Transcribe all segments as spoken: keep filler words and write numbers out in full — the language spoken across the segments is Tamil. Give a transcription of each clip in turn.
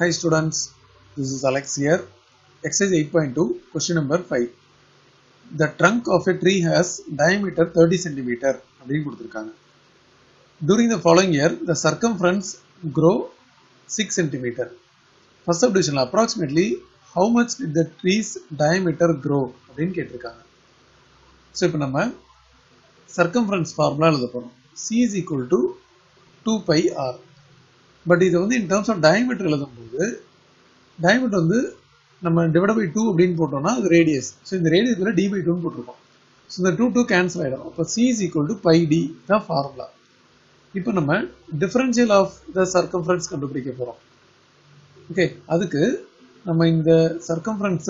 Hi students, this is Alex here. Exercise eight point two, question number five. The trunk of a tree has diameter thirty centimeters. During the following year, the circumference grow six centimeters. First subdivision, approximately how much did the tree's diameter grow? So, now we have circumference formula. C is equal to two pi r. But this is in terms of diameter. Diameter is divided by two radius. So, in the radius is d by two. So, the two, two cancel. So, C is equal to pi d, the formula. Now, we have differential of the circumference. Okay, that's why we differentiate circumference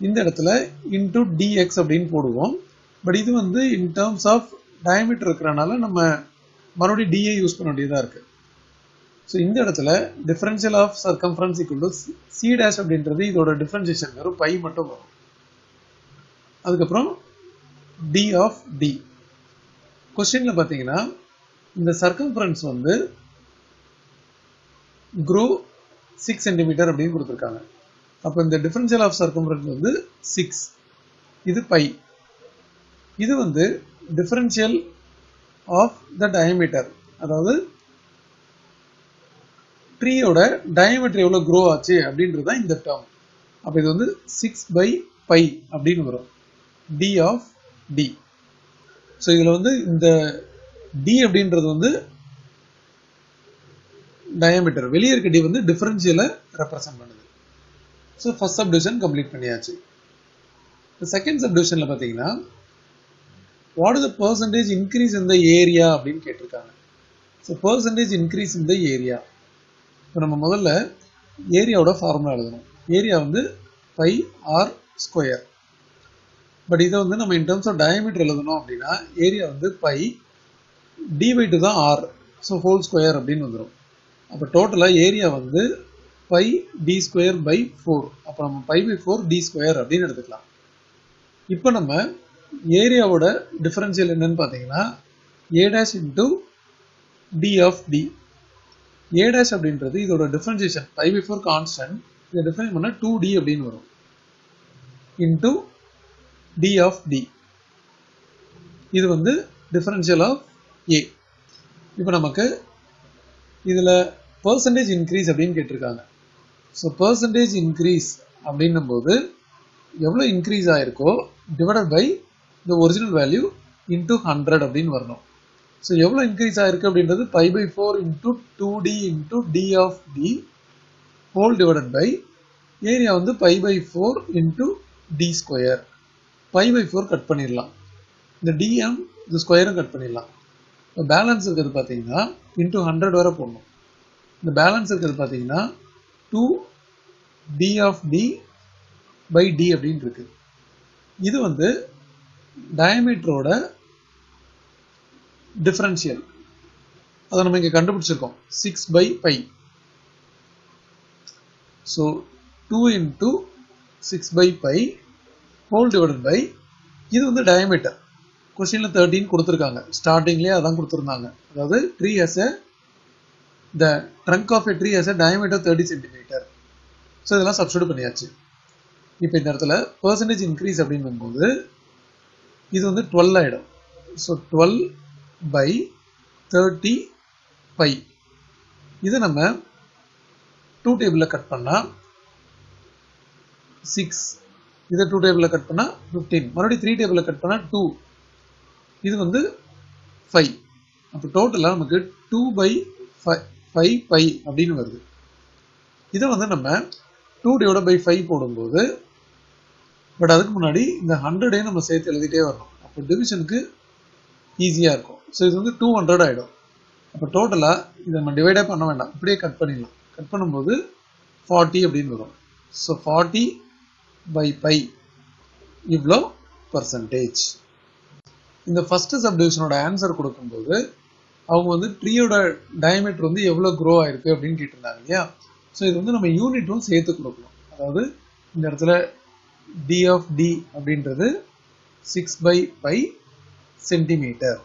into dx. But this is in terms of diameter. மறுபடியும் d ஐ யூஸ் பண்ண வேண்டியதா இருக்கு. சோ இந்த இடத்துல டிஃபரன்ஷியல் ஆஃப் சர்க்கம்ஃபரன்ஸ் = c' அப்படின்றது இதோட டிஃபரன்ஷியேஷன் வெறும் π மட்டும் வரும். அதுக்கு அப்புறம் d of d. क्वेश्चनல பாத்தீங்கன்னா இந்த சர்க்கம்ஃபரன்ஸ் வந்து grow six centimeters அப்படி கொடுத்திருக்காங்க. அப்ப இந்த டிஃபரன்ஷியல் ஆஃப் சர்க்கம்ஃபரன்ஸ் வந்து six. இது π. இது வந்து டிஃபரன்ஷியல் of the diameter, அதாவது ட்ரீயோட டயமீட்டர் எவ்வளவு grow ஆச்சு அப்படின்றது தான் இந்த term. அப்ப இது வந்து six by pi அப்படினு வரும். d of d. சோ இதுல வந்து இந்த d அப்படின்றது வந்து டயமீட்டர், வெளிய இருக்க d வந்து டிஃபரன்ஷியலை ரெப்ரசன்ட் பண்ணுது. சோ first subdivision கம்ப்ளீட் பண்ணியாச்சு. The second subdivisionல பாத்தீங்கன்னா what is the percentage increase in the area அப்படினு கேட்டிருக்காங்க. So percentage increase in the area. இப்போ நம்ம முதல்ல ஏரியாவோட ஃபார்முலா எழுதணும். ஏரியா வந்து pi r ஸ்கொயர். பட் இத வந்து நம்ம in terms of diameter எழுதணும் அப்படினா ஏரியா வந்து pi d/two தான் r. So whole square அப்படினு வந்துரும். அப்ப டோட்டலா ஏரியா வந்து pi d square by four. அப்ப நம்ம pi by four d square அப்படினு எடுத்துக்கலாம். இப்போ நம்ம ஏரியாவோட டிஃபரன்ஷியல் என்னன்னு பாத்தீங்கன்னா a' into d of d. a' அப்படின்றது இதோட differentiation pi by four constant, இத டிஃபைன் பண்ணா two d அப்படினு வரும் into d of d. இது வந்து டிஃபரன்ஷியல் ஆஃப் a. இப்போ நமக்கு இதுல percentage increase அப்படினு கேட்டிருக்காங்க. சோ percentage increase அப்படினும்போது எவ்வளவு increase ஆயிருக்கோ divided by the original value into one hundred அப்படினு வரணும். சோ எவ்வளவு இன்கிரீஸ் ஆயிருக்கு அப்படின்றது pi by four into two d into d of d whole divided by area வந்து pi by four into d square. pi by four cut பண்ணிரலாம். இந்த d m இந்த ஸ்கொயரும் கட் பண்ணிரலாம். இப்போ பேலன்ஸ் இருக்குது பாத்தீங்கன்னா into one hundred வரை போணும். இந்த பேலன்ஸ் இருக்குது பாத்தீங்கன்னா two d of d by d அப்படினு இருக்கு. இது வந்து டயமீட்டரோட டிஃபரன்ஷியல். அத நம்ம இங்க கண்டுபிடிச்சிருக்கோம் six by pi. So two into six by pi whole divided by இது வந்து டயமீட்டர். क्वेश्चनல thirteen கொடுத்திருக்காங்க. ஸ்டார்டிங்லயே அதான் கொடுத்திருந்தாங்க. அதாவது tree has a the trunk of a tree has a diameter thirty centimeters. So இதெல்லாம் சப்ஸ்டிட்யூட் பண்ணியாச்சு. இப்போ இந்த இடத்துல percentage increase அப்படிங்கும்போது இது வந்து twelve ஆயிடும். So twelve by thirty pi. இது நம்ம two டேபிள்ல கட் பண்ணா six. இத two டேபிள்ல கட் பண்ணா fifteen. மறுபடியும் three டேபிள்ல கட் பண்ணா two. இது வந்து five. அப்ப டோட்டலா நமக்கு two by five pi அப்படினு வருது. இத வந்து நம்ம two divided by five போடும்போது பட் அதுக்கு முன்னாடி இந்த one hundred ஐ நம்ம சேர்த்து எழுதிட்டே வரணும். அப்ப டிவிஷனுக்கு ஈஸியா இருக்கும். சோ இது வந்து two hundred ஆயிடும். அப்ப டோட்டலா இத நம்ம டிவைட் பண்ண வேண்டாம், அப்படியே கட் பண்ணிடலாம். கட் பண்ணும்போது forty அப்படினு வரும். சோ forty by pi இவ்ளோ percentage. இந்த ஃபர்ஸ்ட் சப்டிவிஷனோட ஆன்சர் கொடுக்கும்போது அவங்க வந்து ட்ரீயோட டயமீட்டர் வந்து எவ்வளவு grow ஆயிருக்கு அப்படினு கேட்டிருந்தாங்க இல்லையா. சோ இது வந்து நம்ம யூனிட்டும் சேர்த்து கொடுக்கணும். அதாவது இந்த இடத்துல d of d அப்படின்றது six by pi centimeter.